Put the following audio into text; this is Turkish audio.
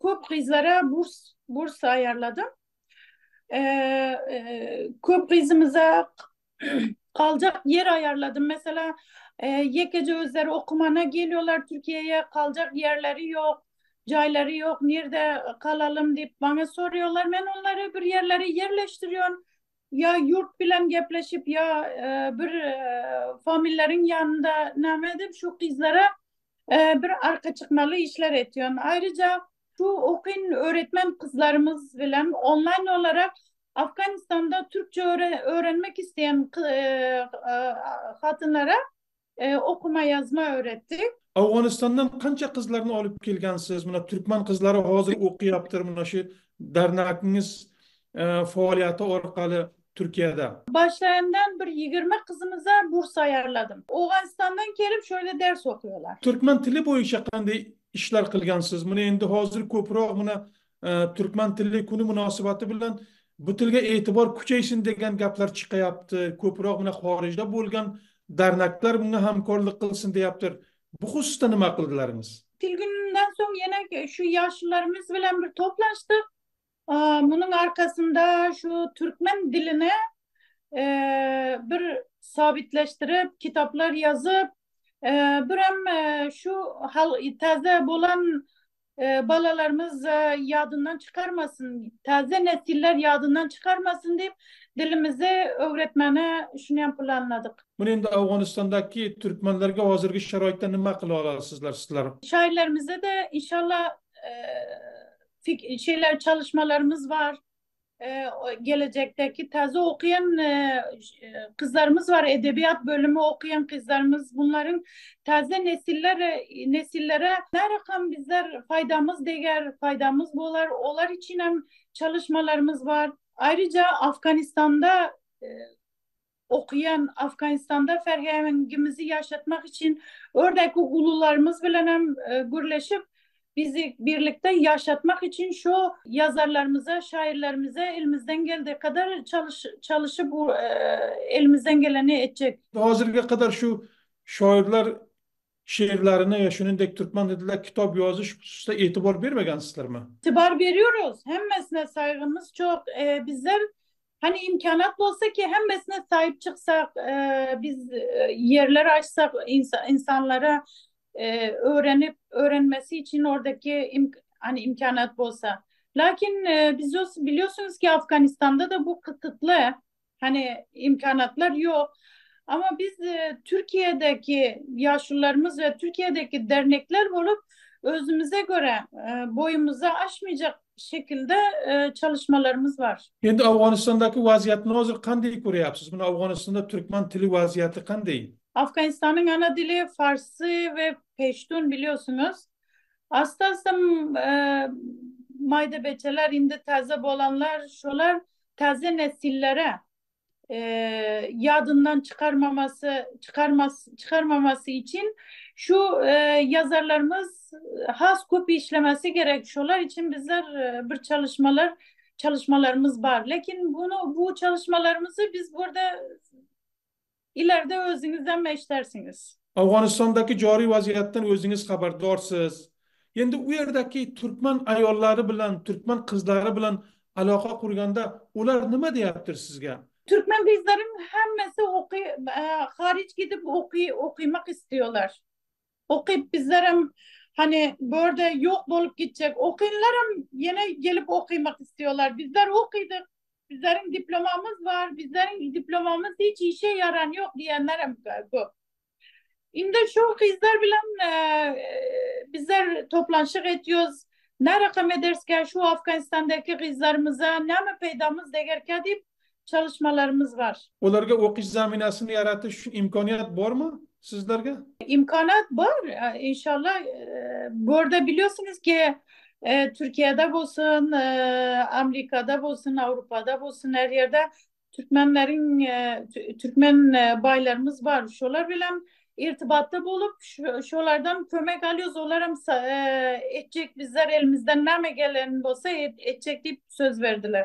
Көп kızlara burs ayarladım. Көп kızımıza kalacak yer ayarladım. Mesela YKC özleri okumana geliyorlar Türkiye'ye, kalacak yerleri yok, cayları yok, nerede kalalım deyip bana soruyorlar. Ben onları bir yerlere yerleştiriyorum. Ya yurt bilen gepleşip ya bir famillerin yanında namedim şu kızlara bir arka çıkmalı işler ediyorum. Ayrıca şu okuyun öğretmen kızlarımız bilen online olarak Afganistan'da Türkçe öğrenmek isteyen kadınlara okuma yazma öğrettik. Afganistan'dan kança kızlarını alıp gelgensiz? Buna Türkmen kızları hazır okuyaptır. Buna şu dernekiniz faaliyeti orkalı Türkiye'de. Başlarından bir 20 kızımıza burs ayarladım. Afganistan'dan gelip şöyle ders okuyorlar. Türkmen dili boyunca kendi işler kılgensiz. Buna şimdi hazır koprağı buna Türkmen dili konu münasebeti bilen bu tilge etibar kuchaysin degan gaplar chiqyapti. Ko'proq buni xorijda bo'lgan dernekler bunga hamkorlik qilsin deyaptir. Bu xususda nima qildilaringiz? Tilgundan so'ng yana şu yaşlılarımız bilan bir to'plashdik. Bunun arkasında şu Türkmen diline bir sabitleştirip kitaplar yazıp bir hem şu taze bolan balalarımız yadından çıkarmasın, taze nesiller yadından çıkarmasın deyip dilimizi öğretmene şunu planladık. Bunun da Afganistan'daki Türkmenlerge hazırki şaraitte nima qila olasizlar sizler? Şairlerimize de inşallah çalışmalarımız var. Gelecekteki taze okuyan kızlarımız var, edebiyat bölümü okuyan kızlarımız, bunların taze nesillere ne rakam bizler faydamız değer, faydamız bolar, onlar için hem çalışmalarımız var. Ayrıca Afganistan'da okuyan, Afganistan'da ferhangimizi yaşatmak için oradaki ulularımız bile hem birleşip bizi birlikte yaşatmak için şu yazarlarımıza, şairlerimize elimizden geldiği kadar çalışıp elimizden geleni edecek. Hazırga kadar şu şairler şiirlerine ya şunundaki Türkmen dediler kitap yazış hususunda itibar vermegen sizler mi? İtibar veriyoruz. Hemmesine saygımız çok. Bizler hani imkanat olsa ki hemmesine sahip çıksak, biz yerler açsak insanlara öğrenmesi için oradaki imkanat olsa. Lakin biz biliyorsunuz ki Afganistan'da da bu kısıtlı, hani imkanatlar yok. Ama biz Türkiye'deki yaşlılarımız ve Türkiye'deki dernekler olup özümüze göre boyumuza aşmayacak şekilde çalışmalarımız var. Şimdi Afganistan'daki vaziyetini hazır kandeyi koruyorsunuz. Bunu Afganistan'da Türkmen dili vaziyeti kandeyi. Afganistan'ın ana dili Farsi ve Peştun biliyorsunuz. Aslında mayda beçeler, indi taze bolanlar, şolar taze nesillere yadından çıkarmaması için şu yazarlarımız has kopi işlemesi gerek. Şolar için bizler bir çalışmalarımız var. Lakin bu çalışmalarımızı biz burada İleride özünüzden meşlersiniz. Afganistan'daki cari vaziyetten özünüz haberdarsınız. Şimdi o yerdeki Türkmen ayolları bilen, Türkmen kızları bilen alaka kurganda ular nima deyaptir sizge? Türkmen kızların hemmesi hariç gidip okuymak istiyorlar. Okuyup bizlerim hani burada yok olup gidecek okuyunlarım yine gelip okuymak istiyorlar. Bizler okuyduk. Bizlerin diplomamız var, bizlerin diplomamız hiç işe yaran yok diyenler bu. Şimdi şu kızlar bilen bizler toplanışık ediyoruz. Ne rakam edersken şu Afganistan'daki kızlarımıza ne mi peydamız degerken deyip çalışmalarımız var. Onlarga okuş zaminasını yaratış imkaniyat var mı sizlerge? İmkaniyat var inşallah. Burada biliyorsunuz ki Türkiye'de olsun, Amerika'da olsun, Avrupa'da olsun her yerde Türkmen baylarımız var. Şolar bile irtibatta bulup şolardan kömek alıyoruz. Onlar edecek bizler elimizden ne mi gelen olsa edecek deyip söz verdiler.